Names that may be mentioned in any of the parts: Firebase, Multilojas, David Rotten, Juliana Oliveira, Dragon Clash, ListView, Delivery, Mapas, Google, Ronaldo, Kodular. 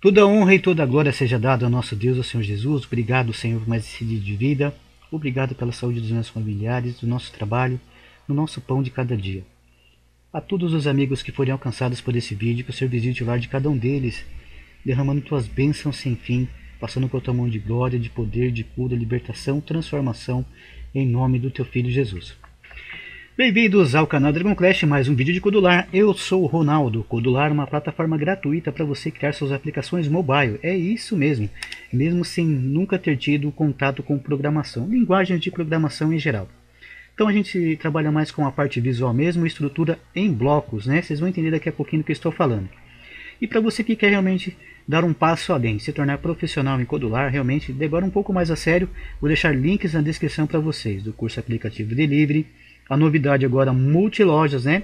Toda a honra e toda a glória seja dada ao nosso Deus, ao Senhor Jesus. Obrigado, Senhor, por mais esse dia de vida. Obrigado pela saúde dos nossos familiares, do nosso trabalho, do nosso pão de cada dia. A todos os amigos que forem alcançados por esse vídeo, que o Senhor visite o lar de cada um deles, derramando tuas bênçãos sem fim, passando por tua mão de glória, de poder, de cura, libertação, transformação, em nome do teu Filho Jesus. Bem-vindos ao canal Dragon Clash, mais um vídeo de Kodular. Eu sou o Ronaldo. Kodular é uma plataforma gratuita para você criar suas aplicações mobile. É isso mesmo, mesmo sem nunca ter tido contato com programação, linguagens de programação em geral. Então a gente trabalha mais com a parte visual mesmo, estrutura em blocos, né? Vocês vão entender daqui a pouquinho do que eu estou falando. E para você que quer realmente dar um passo além, se tornar profissional em Kodular, realmente levar um pouco mais a sério, vou deixar links na descrição para vocês, do curso aplicativo Delivery, a novidade agora Multilojas, né?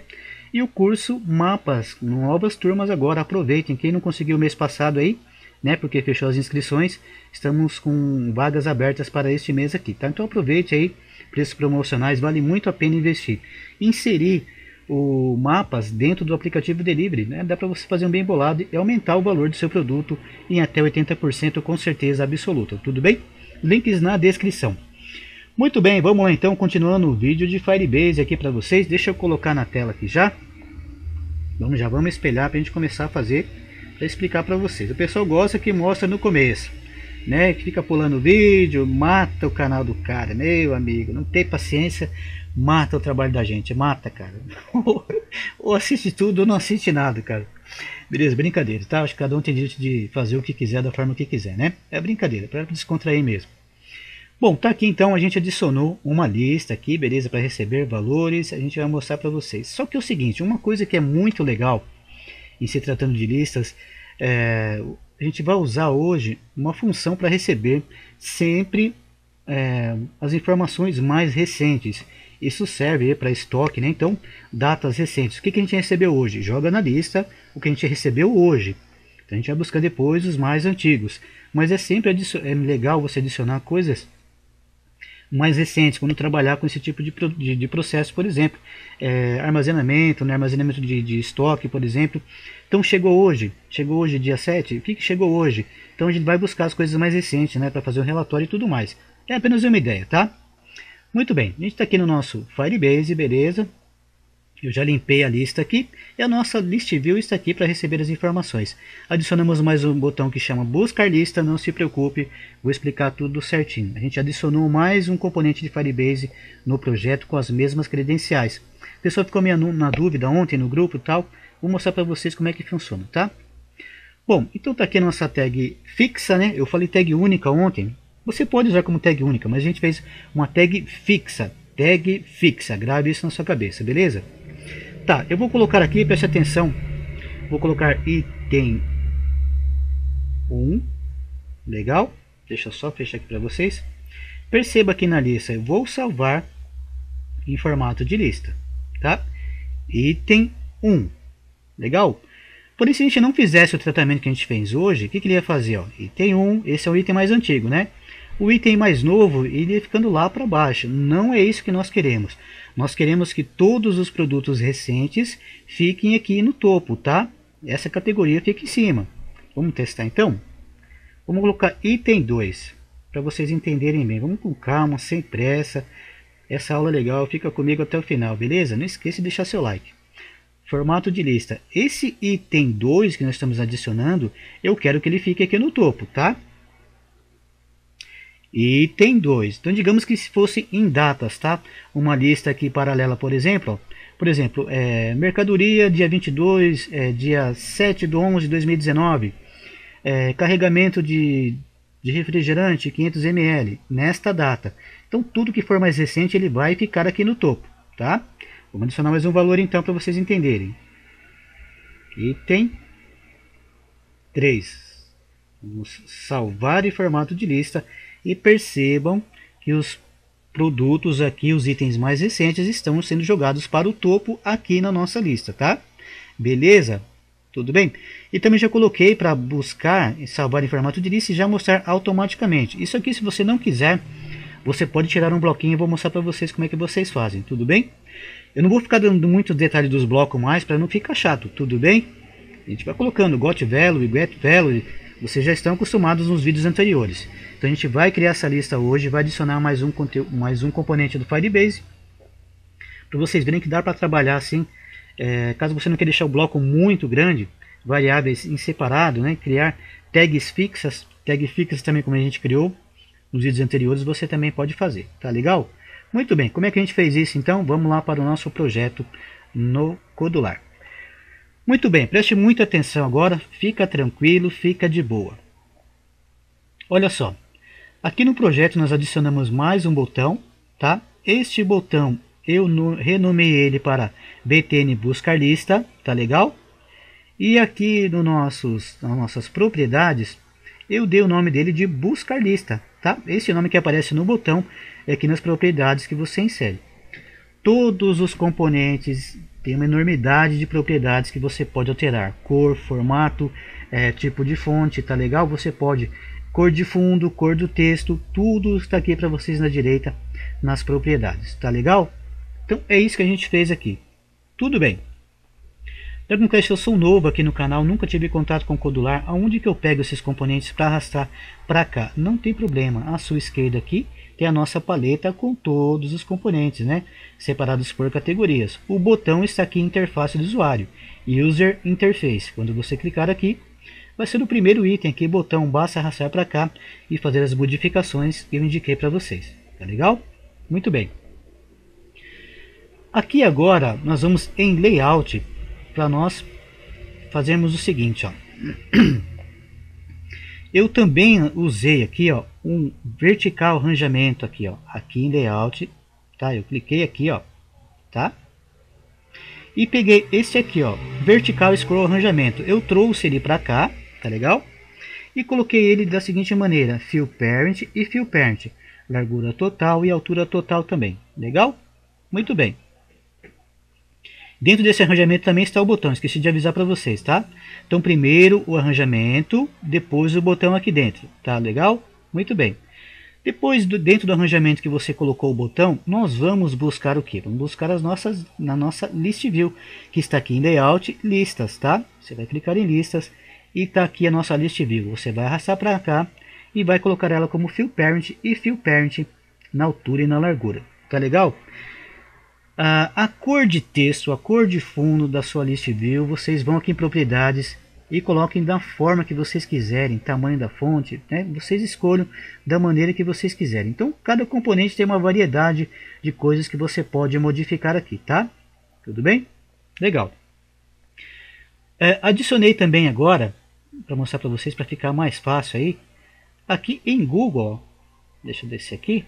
E o curso Mapas, novas turmas agora, aproveitem, quem não conseguiu mês passado aí, né? Porque fechou as inscrições, estamos com vagas abertas para este mês aqui, tá? Então aproveite aí, preços promocionais, vale muito a pena investir. Inserir o Mapas dentro do aplicativo Delivery, né? Dá para você fazer um bem bolado e aumentar o valor do seu produto em até 80% com certeza absoluta, tudo bem? Links na descrição. Muito bem, vamos lá então, continuando o vídeo de Firebase aqui para vocês, deixa eu colocar na tela aqui já. Vamos espelhar para a gente começar a fazer, para explicar para vocês. O pessoal gosta que mostra no começo, né? Que fica pulando o vídeo, mata o canal do cara, meu amigo, não tem paciência. Mata o trabalho da gente, mata, cara. Ou assiste tudo ou não assiste nada, cara. Beleza, brincadeira, tá? Acho que cada um tem direito de fazer o que quiser, da forma que quiser, né? É brincadeira, para descontrair mesmo. Bom, tá aqui então, a gente adicionou uma lista aqui, beleza? Para receber valores, a gente vai mostrar para vocês. Só que é o seguinte, uma coisa que é muito legal, em se tratando de listas, a gente vai usar hoje uma função para receber sempre as informações mais recentes. Isso serve para estoque, né? Então, datas recentes. O que a gente recebeu hoje? Joga na lista o que a gente recebeu hoje. Então, a gente vai buscar depois os mais antigos. Mas é sempre legal você adicionar coisas mais recentes, quando trabalhar com esse tipo de processo, por exemplo. Armazenamento, né? Armazenamento de estoque, por exemplo. Então, chegou hoje dia 7, o que chegou hoje? Então, a gente vai buscar as coisas mais recentes, né? Para fazer um relatório e tudo mais. É apenas uma ideia, tá? Muito bem, a gente está aqui no nosso Firebase, beleza? Eu já limpei a lista aqui e a nossa list view está aqui para receber as informações. Adicionamos mais um botão que chama buscar lista, não se preocupe, vou explicar tudo certinho. A gente adicionou mais um componente de Firebase no projeto com as mesmas credenciais. O pessoal ficou meio na dúvida ontem no grupo e tal, vou mostrar para vocês como é que funciona, tá? Bom, então está aqui a nossa tag fixa, né? Eu falei tag única ontem. Você pode usar como tag única, mas a gente fez uma tag fixa, grave isso na sua cabeça, beleza? Tá, eu vou colocar aqui, preste atenção, vou colocar item 1, legal? Deixa eu só fechar aqui para vocês. Perceba aqui na lista, eu vou salvar em formato de lista, tá? Item 1, legal? Porém, se a gente não fizesse o tratamento que a gente fez hoje, o que ele ia fazer? Ó, item 1, esse é o item mais antigo, né? O item mais novo iria ficando lá para baixo. Não é isso que nós queremos. Nós queremos que todos os produtos recentes fiquem aqui no topo, tá? Essa categoria fica em cima. Vamos testar então? Vamos colocar item 2, para vocês entenderem bem. Vamos com calma, sem pressa. Essa aula é legal, fica comigo até o final, beleza? Não esqueça de deixar seu like. Formato de lista. Esse item 2 que nós estamos adicionando, eu quero que ele fique aqui no topo, tá? Item 2. Então, digamos que se fosse em datas, tá? Uma lista aqui paralela, por exemplo. Ó. Por exemplo, mercadoria, dia 22, dia 7/11/2019. Carregamento de refrigerante, 500 ml, nesta data. Então, tudo que for mais recente, ele vai ficar aqui no topo, tá? Vamos adicionar mais um valor então, para vocês entenderem. Item 3. Vamos salvar em formato de lista. E percebam que os produtos aqui, os itens mais recentes, estão sendo jogados para o topo aqui na nossa lista, tá? Beleza? Tudo bem? E também já coloquei para buscar e salvar em formato de lista e já mostrar automaticamente. Isso aqui, se você não quiser, você pode tirar um bloquinho e vou mostrar para vocês como é que vocês fazem, tudo bem? Eu não vou ficar dando muito detalhe dos blocos mais para não ficar chato, tudo bem? A gente vai colocando got value, get value, vocês já estão acostumados nos vídeos anteriores. Então a gente vai criar essa lista hoje, vai adicionar mais um componente do Firebase, para vocês verem que dá para trabalhar assim, caso você não queira deixar o bloco muito grande, variáveis em separado, né, criar tags fixas também como a gente criou nos vídeos anteriores, você também pode fazer, tá legal? Muito bem, como é que a gente fez isso então? Vamos lá para o nosso projeto no Kodular. Muito bem, preste muita atenção agora, fica tranquilo, fica de boa. Olha só, aqui no projeto nós adicionamos mais um botão, tá? Este botão eu renomeei ele para BTN Buscar Lista, tá legal? E aqui no nas nossas propriedades, eu dei o nome dele de Buscar Lista, tá? Esse nome que aparece no botão é aqui nas propriedades que você insere. Todos os componentes têm uma enormidade de propriedades que você pode alterar. Cor, formato, tipo de fonte, tá legal? Você pode cor de fundo, cor do texto, tudo está aqui para vocês na direita nas propriedades, tá legal? Então é isso que a gente fez aqui. Tudo bem. Dragon Clash, eu sou novo aqui no canal, nunca tive contato com Kodular. Aonde que eu pego esses componentes para arrastar para cá? Não tem problema, à sua esquerda aqui tem a nossa paleta com todos os componentes, né? Separados por categorias. O botão está aqui, interface do usuário, User Interface. Quando você clicar aqui, vai ser o primeiro item aqui, botão, basta arrastar para cá e fazer as modificações que eu indiquei para vocês. Tá legal? Muito bem. Aqui agora nós vamos em Layout, para nós fazermos o seguinte, ó. Eu também usei aqui, ó, um vertical arranjamento aqui, ó, aqui em layout, tá? Eu cliquei aqui, ó, tá? E peguei esse aqui, ó, vertical scroll arranjamento. Eu trouxe ele para cá, tá legal? E coloquei ele da seguinte maneira: fill parent e fill parent, largura total e altura total também. Legal? Muito bem. Dentro desse arranjamento também está o botão, esqueci de avisar para vocês, tá? Então primeiro o arranjamento, depois o botão aqui dentro, tá legal? Muito bem. Depois, dentro do arranjamento que você colocou o botão, nós vamos buscar o que? Vamos buscar na nossa list view, que está aqui em layout, listas, tá? Você vai clicar em listas e está aqui a nossa list view. Você vai arrastar para cá e vai colocar ela como fill parent e fill parent na altura e na largura, tá legal? A cor de texto, a cor de fundo da sua list view, vocês vão aqui em propriedades e coloquem da forma que vocês quiserem, tamanho da fonte, né? Vocês escolham da maneira que vocês quiserem. Então cada componente tem uma variedade de coisas que você pode modificar aqui, tá? Tudo bem? Legal. Adicionei também agora, para mostrar para vocês, para ficar mais fácil aí, aqui em Google, ó. Deixa eu descer aqui.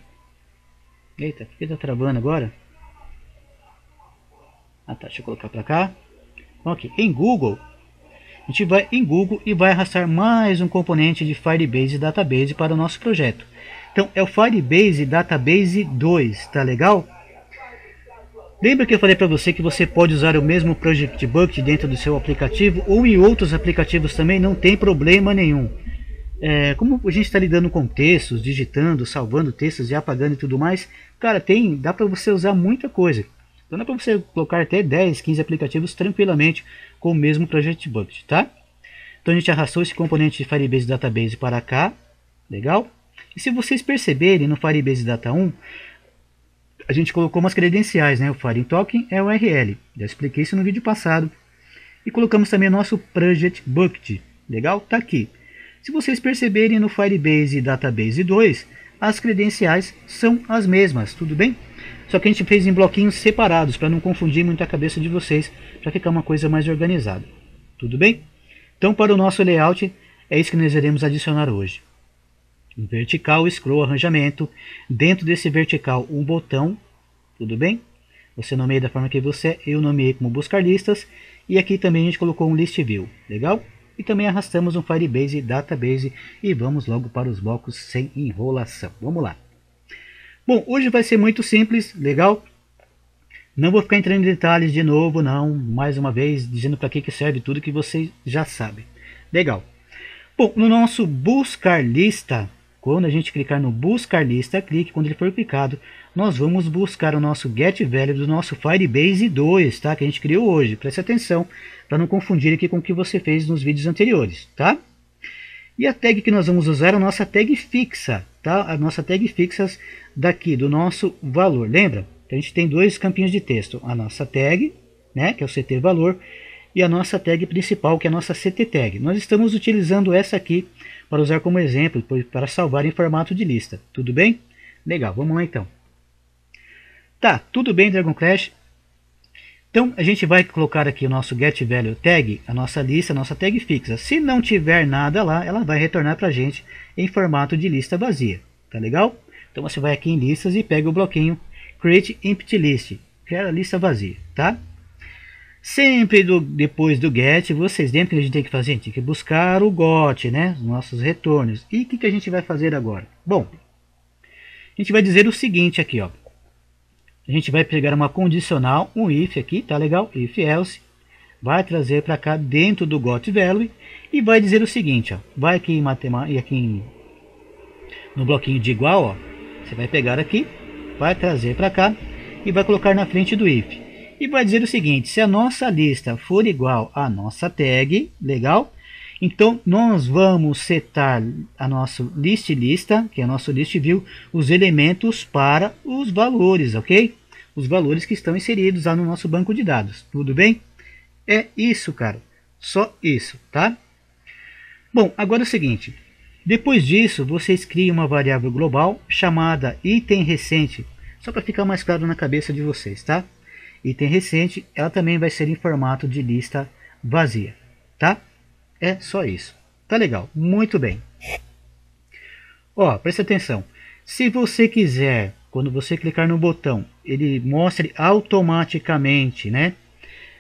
Eita, por que tá travando agora? Ah, tá, deixa eu colocar para cá. Então, aqui em Google, a gente vai em Google e vai arrastar mais um componente de Firebase Database para o nosso projeto. Então é o Firebase Database 2, tá legal? Lembra que eu falei para você que você pode usar o mesmo Project Bucket dentro do seu aplicativo ou em outros aplicativos também, não tem problema nenhum. Como a gente está lidando com textos, digitando, salvando textos e apagando e tudo mais, cara, dá para você usar muita coisa. Então dá para você colocar até 10, 15 aplicativos tranquilamente com o mesmo Project Bucket, tá? Então a gente arrastou esse componente de Firebase Database para cá, legal? E se vocês perceberem, no Firebase Data 1, a gente colocou umas credenciais, né? O Fire Token é o URL, já expliquei isso no vídeo passado. E colocamos também o nosso Project Bucket, legal? Tá aqui. Se vocês perceberem, no Firebase Database 2, as credenciais são as mesmas, tudo bem? Só que a gente fez em bloquinhos separados, para não confundir muito a cabeça de vocês, para ficar uma coisa mais organizada. Tudo bem? Então, para o nosso layout, é isso que nós iremos adicionar hoje. Um vertical, scroll, arranjamento. Dentro desse vertical, um botão. Tudo bem? Você nomeia da forma que você é. Eu nomeei como buscar listas. E aqui também a gente colocou um list view. Legal? E também arrastamos um Firebase Database. E vamos logo para os blocos sem enrolação. Vamos lá. Bom, hoje vai ser muito simples, legal? Não vou ficar entrando em detalhes de novo, não. Mais uma vez, dizendo para que serve tudo que vocês já sabem. Legal. Bom, no nosso buscar lista, quando a gente clicar no buscar lista, quando ele for clicado, nós vamos buscar o nosso get value do nosso Firebase 2, tá? Que a gente criou hoje. Preste atenção, para não confundir aqui com o que você fez nos vídeos anteriores, tá? E a tag que nós vamos usar é a nossa tag fixa, tá? A nossa tag fixa daqui do nosso valor. Lembra? A gente tem dois campinhos de texto, a nossa tag, né, que é o CT valor, e a nossa tag principal, que é a nossa CT tag. Nós estamos utilizando essa aqui para usar como exemplo, para salvar em formato de lista. Tudo bem? Legal, vamos lá então. Tá, tudo bem, Dragon Clash. Então a gente vai colocar aqui o nosso getValue tag, a nossa lista, a nossa tag fixa. Se não tiver nada lá, ela vai retornar para a gente em formato de lista vazia. Tá legal? Então você vai aqui em listas e pega o bloquinho create empty list, que é a lista vazia, tá? Sempre depois do get, vocês lembram que a gente tem que fazer? A gente tem que buscar o got, né? Os nossos retornos. E o que a gente vai fazer agora? Bom, a gente vai dizer o seguinte aqui, ó. A gente vai pegar uma condicional, um if aqui, tá legal? If else, vai trazer para cá dentro do gotValue e vai dizer o seguinte, ó. Vai aqui em matemática, aqui no bloquinho de igual, ó. Você vai pegar aqui, vai trazer para cá e vai colocar na frente do if. E vai dizer o seguinte, se a nossa lista for igual à nossa tag, legal? Então nós vamos setar a nossa list, que é a nossa listView, os elementos para os valores, ok? Os valores que estão inseridos lá no nosso banco de dados, tudo bem? É isso, cara, só isso, tá? Bom, agora é o seguinte, depois disso vocês criam uma variável global chamada item recente, só para ficar mais claro na cabeça de vocês, tá? Item recente, ela também vai ser em formato de lista vazia, tá? É só isso. Tá legal, muito bem. Ó, presta atenção. Se você quiser, quando você clicar no botão, ele mostre automaticamente, né,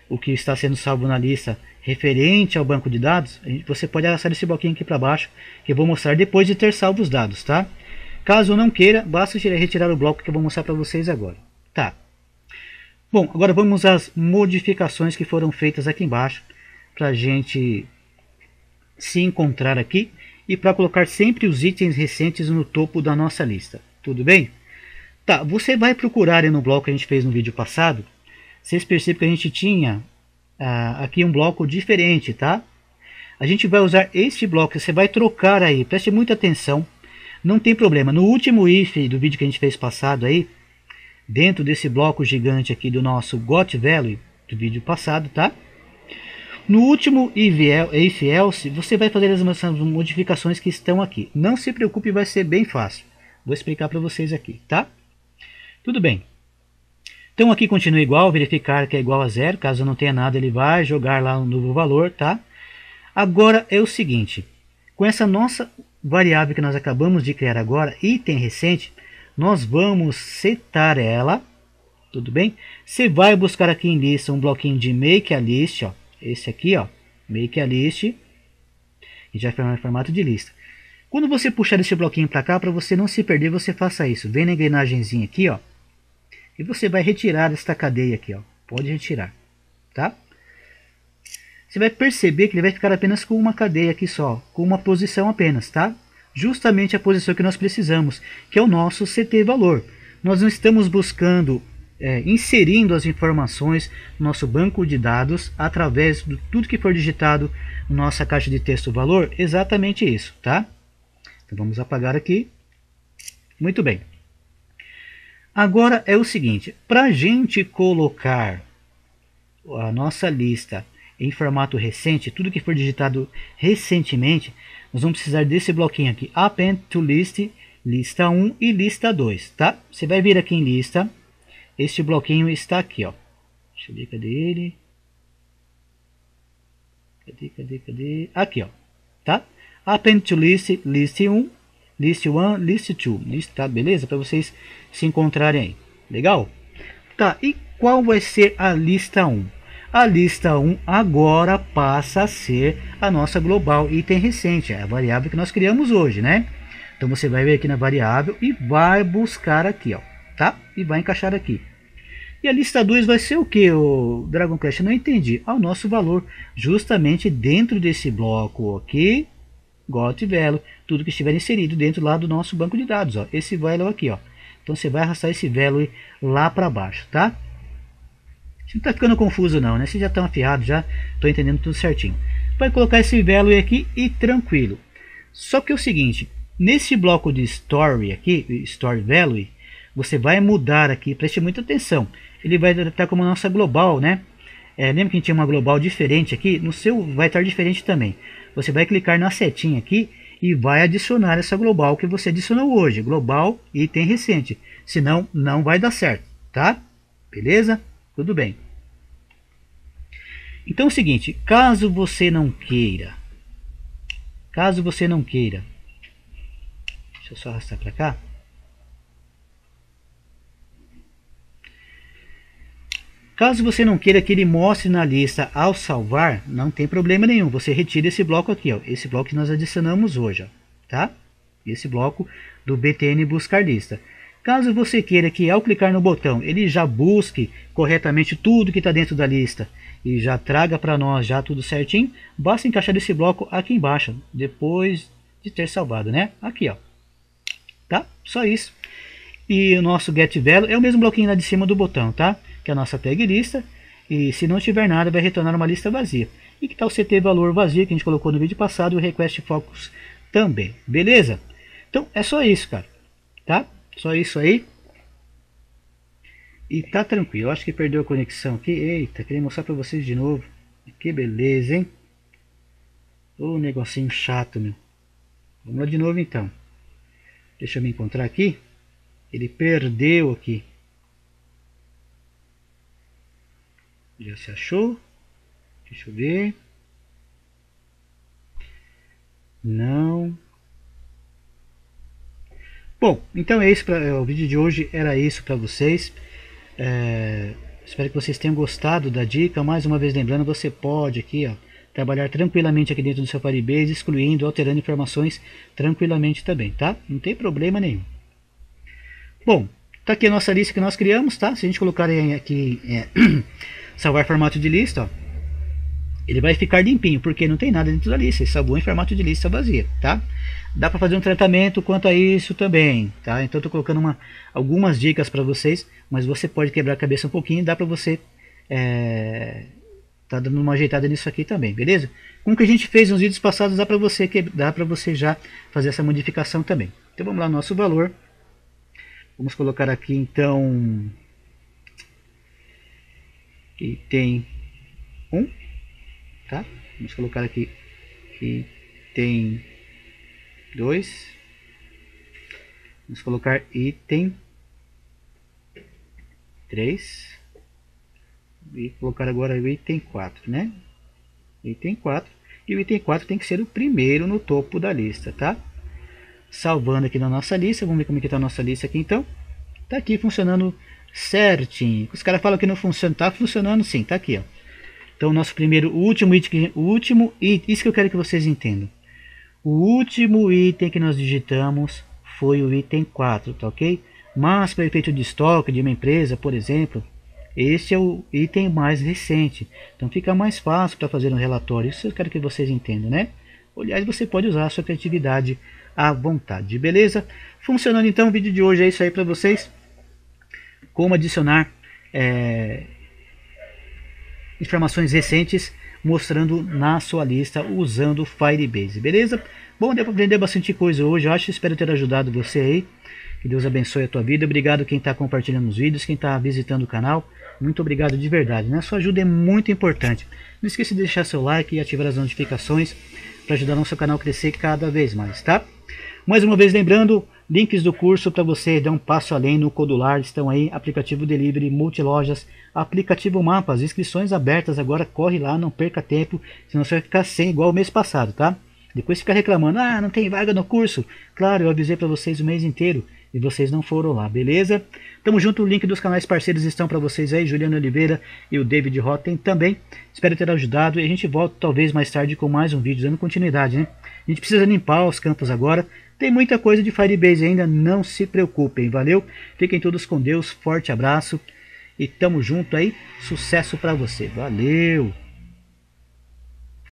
o que está sendo salvo na lista referente ao banco de dados, você pode acessar esse bloquinho aqui para baixo, que eu vou mostrar depois de ter salvo os dados, tá? Caso não queira, basta retirar o bloco que eu vou mostrar para vocês agora. Tá. Bom, agora vamos às modificações que foram feitas aqui embaixo, para a gente se encontrar aqui e para colocar sempre os itens recentes no topo da nossa lista, tudo bem? Tá, você vai procurar aí no bloco que a gente fez no vídeo passado, vocês percebem que a gente tinha aqui um bloco diferente, tá? A gente vai usar este bloco, você vai trocar aí, preste muita atenção, não tem problema, no último if do vídeo que a gente fez passado aí, dentro desse bloco gigante aqui do nosso gotValue do vídeo passado, tá? No último if else, você vai fazer as modificações que estão aqui. Não se preocupe, vai ser bem fácil. Vou explicar para vocês aqui, tá? Tudo bem. Então aqui continua igual, verificar que é igual a zero. Caso não tenha nada, ele vai jogar lá um novo valor, tá? Agora é o seguinte. Com essa nossa variável que nós acabamos de criar agora, item recente, nós vamos setar ela, tudo bem? Você vai buscar aqui em lista um bloquinho de make a list, ó. Esse aqui, ó, make a list, e já foi no formato de lista. Quando você puxar esse bloquinho para cá, para você não se perder, você faça isso. Vem na engrenagemzinha aqui, ó, e você vai retirar esta cadeia aqui, ó. Pode retirar, tá? Você vai perceber que ele vai ficar apenas com uma cadeia aqui só, com uma posição apenas, tá? Justamente a posição que nós precisamos, que é o nosso CT valor. Nós não estamos buscando inserindo as informações no nosso banco de dados através de tudo que for digitado na nossa caixa de texto valor, exatamente isso, tá? Então vamos apagar aqui. Muito bem. Agora é o seguinte, para a gente colocar a nossa lista em formato recente, tudo que for digitado recentemente, nós vamos precisar desse bloquinho aqui, append to list, lista 1 e lista 2, tá? Você vai vir aqui em lista. Este bloquinho está aqui, ó. Deixa eu ver, cadê ele? Cadê? Aqui, ó. Tá? Append to list, list 1, list 2. Tá, beleza? Para vocês se encontrarem aí. Legal? Tá, e qual vai ser a lista 1? A lista 1 agora passa a ser a nossa global item recente. É a variável que nós criamos hoje, né? Então você vai vir aqui na variável e vai buscar aqui, ó. Tá? E vai encaixar aqui. E a lista 2 vai ser o que, o Dragon Clash? Não entendi. Ao nosso valor, justamente dentro desse bloco aqui, gotValue, tudo que estiver inserido dentro lá do nosso banco de dados, ó, esse value aqui, ó. Então você vai arrastar esse value lá para baixo, tá? Você não está ficando confuso não, né? Vocês já estão afiados, já estou entendendo tudo certinho. Vai colocar esse value aqui e tranquilo. Só que é o seguinte, nesse bloco de Story aqui, Story Value, você vai mudar aqui, preste muita atenção. Ele vai estar como nossa global, né? Lembra que a gente tinha uma global diferente aqui? No seu vai estar diferente também. Você vai clicar na setinha aqui e vai adicionar essa global que você adicionou hoje. Global e item recente. Senão, não vai dar certo, tá? Beleza? Tudo bem. Então é o seguinte, caso você não queira, deixa eu só arrastar para cá. Caso você não queira que ele mostre na lista ao salvar, não tem problema nenhum. Você retira esse bloco aqui, ó, esse bloco que nós adicionamos hoje, ó, tá? Esse bloco do BTN buscar lista. Caso você queira que ao clicar no botão ele já busque corretamente tudo que está dentro da lista e já traga para nós já tudo certinho, basta encaixar esse bloco aqui embaixo, depois de ter salvado, né? Aqui, ó, tá? Só isso. E o nosso get value é o mesmo bloquinho lá de cima do botão, tá? Que é a nossa tag lista. E se não tiver nada, vai retornar uma lista vazia. E que tal CT valor vazio que a gente colocou no vídeo passado, e o request focus também. Beleza? Então é só isso, cara. Tá? Só isso aí. E tá tranquilo. Eu acho que perdeu a conexão aqui. Eita, queria mostrar pra vocês de novo. Que beleza, hein? Ô, negocinho chato, meu. Vamos lá de novo então. Deixa eu me encontrar aqui. Ele perdeu aqui. Já se achou? Deixa eu ver. Não. Bom, então é isso. O vídeo de hoje era isso para vocês. Espero que vocês tenham gostado da dica. Mais uma vez lembrando, você pode aqui, ó, trabalhar tranquilamente aqui dentro do seu Firebase, excluindo, alterando informações tranquilamente também, tá? Não tem problema nenhum. Bom, tá aqui a nossa lista que nós criamos, tá? Se a gente colocar aqui salvar formato de lista, ó, ele vai ficar limpinho, porque não tem nada dentro da lista, ele salvou em formato de lista vazia, tá? Dá para fazer um tratamento quanto a isso também, tá? Então tô colocando algumas dicas para vocês, mas você pode quebrar a cabeça um pouquinho, dá para você tá dando uma ajeitada nisso aqui também, beleza? Como que a gente fez nos vídeos passados, dá para você já fazer essa modificação também. Então vamos lá, nosso valor. Vamos colocar aqui então item 1, tá? Vamos colocar aqui item 2, vamos colocar item 3 e colocar agora o item 4, né? Item 4, e o item 4 tem que ser o primeiro no topo da lista, tá? Salvando aqui na nossa lista, vamos ver como é que está a nossa lista aqui então. Tá aqui funcionando certinho. Os caras falam que não funciona, tá funcionando sim, tá aqui, ó. Então nosso primeiro, o último item, isso que eu quero que vocês entendam. O último item que nós digitamos foi o item 4, tá ok? Mas para efeito de estoque de uma empresa, por exemplo, este é o item mais recente. Então fica mais fácil para fazer um relatório, isso eu quero que vocês entendam, né? Aliás, você pode usar a sua criatividade à vontade, beleza? Funcionando então, o vídeo de hoje é isso aí para vocês. Como adicionar informações recentes mostrando na sua lista usando o Firebase, beleza? Bom, deu para aprender bastante coisa hoje, eu acho. Espero ter ajudado você aí. Que Deus abençoe a tua vida. Obrigado quem está compartilhando os vídeos, quem está visitando o canal. Muito obrigado de verdade, né? Sua ajuda é muito importante. Não esqueça de deixar seu like e ativar as notificações para ajudar nosso canal a crescer cada vez mais, tá? Mais uma vez lembrando, links do curso para você dar um passo além no Kodular estão aí, aplicativo Delivery, Multilojas, aplicativo Mapas, inscrições abertas agora, corre lá, não perca tempo, senão você vai ficar sem igual o mês passado, tá? Depois fica reclamando, ah, não tem vaga no curso. Claro, eu avisei para vocês o mês inteiro e vocês não foram lá, beleza? Tamo junto, o link dos canais parceiros estão para vocês aí, Juliana Oliveira e o David Rotten também. Espero ter ajudado e a gente volta talvez mais tarde com mais um vídeo, dando continuidade, né? A gente precisa limpar os campos agora, tem muita coisa de Firebase ainda, não se preocupem, valeu? Fiquem todos com Deus, forte abraço e tamo junto aí, sucesso para você, valeu!